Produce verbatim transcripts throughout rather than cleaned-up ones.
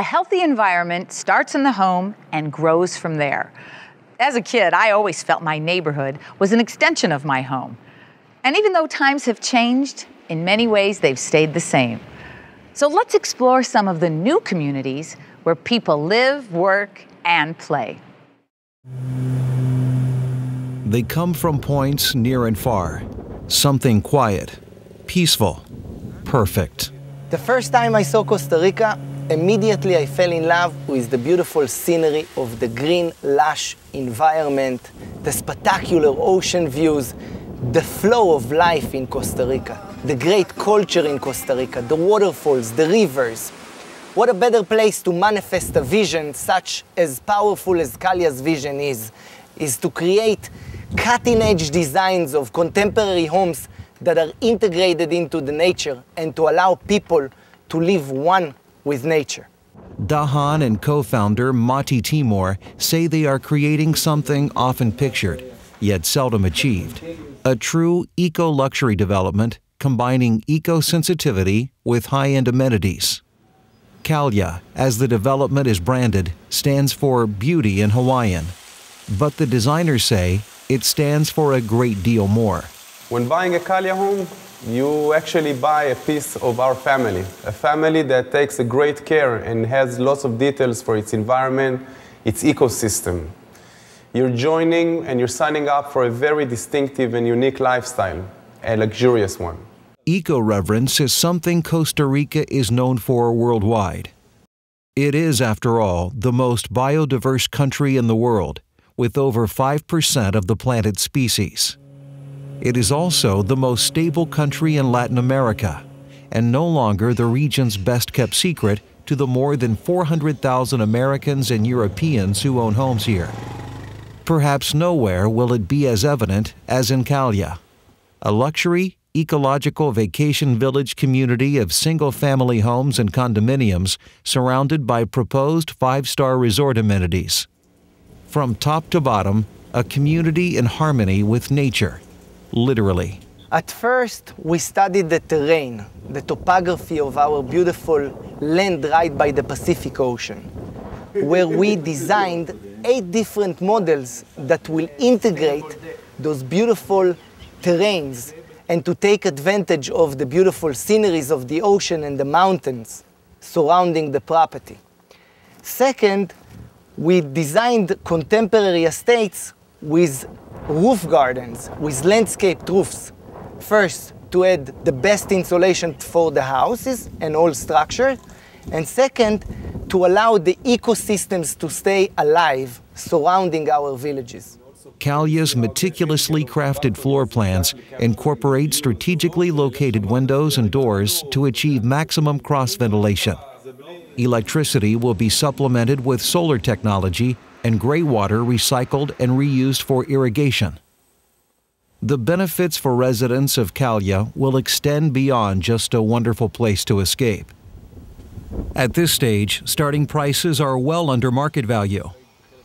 A healthy environment starts in the home and grows from there. As a kid, I always felt my neighborhood was an extension of my home. And even though times have changed, in many ways they've stayed the same. So let's explore some of the new communities where people live, work, and play. They come from points near and far. Something quiet, peaceful, perfect. The first time I saw Costa Rica, immediately I fell in love with the beautiful scenery of the green, lush environment, the spectacular ocean views, the flow of life in Costa Rica, the great culture in Costa Rica, the waterfalls, the rivers. What a better place to manifest a vision such as powerful as Kalia's vision is, is to create cutting-edge designs of contemporary homes that are integrated into the nature and to allow people to live one with nature. Dahan and co-founder Mati Timor say they are creating something often pictured, yet seldom achieved. A true eco-luxury development combining eco-sensitivity with high-end amenities. Kalia, as the development is branded, stands for beauty in Hawaiian. But the designers say it stands for a great deal more. When buying a Kalia home, you actually buy a piece of our family, a family that takes a great care and has lots of details for its environment, its ecosystem. You're joining and you're signing up for a very distinctive and unique lifestyle, a luxurious one. Eco-reverence is something Costa Rica is known for worldwide. It is, after all, the most biodiverse country in the world, with over five percent of the planet's species. It is also the most stable country in Latin America, and no longer the region's best-kept secret to the more than four hundred thousand Americans and Europeans who own homes here. Perhaps nowhere will it be as evident as in Kalia, a luxury, ecological vacation village community of single-family homes and condominiums surrounded by proposed five-star resort amenities. From top to bottom, a community in harmony with nature, literally. At first, we studied the terrain, the topography of our beautiful land right by the Pacific Ocean, where we designed eight different models that will integrate those beautiful terrains and to take advantage of the beautiful sceneries of the ocean and the mountains surrounding the property. Second, we designed contemporary estates with roof gardens, with landscaped roofs. First, to add the best insulation for the houses and all structures, and second, to allow the ecosystems to stay alive surrounding our villages. Kalia's meticulously crafted floor plans incorporate strategically located windows and doors to achieve maximum cross-ventilation. Electricity will be supplemented with solar technology and gray water recycled and reused for irrigation. The benefits for residents of Kalia will extend beyond just a wonderful place to escape. At this stage, starting prices are well under market value.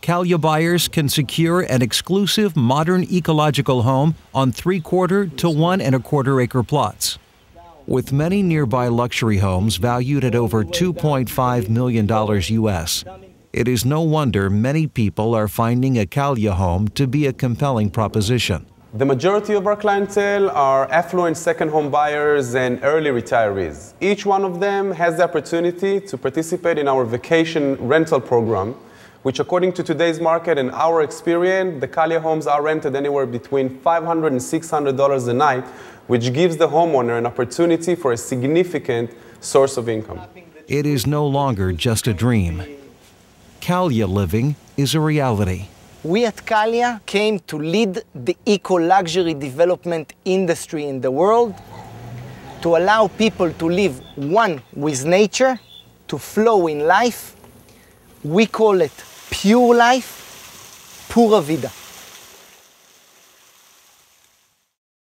Kalia buyers can secure an exclusive modern ecological home on three-quarter to one-and-a-quarter acre plots. With many nearby luxury homes valued at over two point five million dollars U S, it is no wonder many people are finding a Kalia home to be a compelling proposition. The majority of our clientele are affluent second home buyers and early retirees. Each one of them has the opportunity to participate in our vacation rental program, which according to today's market and our experience, the Kalia homes are rented anywhere between five hundred dollars and six hundred dollars a night, which gives the homeowner an opportunity for a significant source of income. It is no longer just a dream. Kalia living is a reality. We at Kalia came to lead the eco-luxury development industry in the world, to allow people to live one with nature, to flow in life. We call it pure life, pura vida.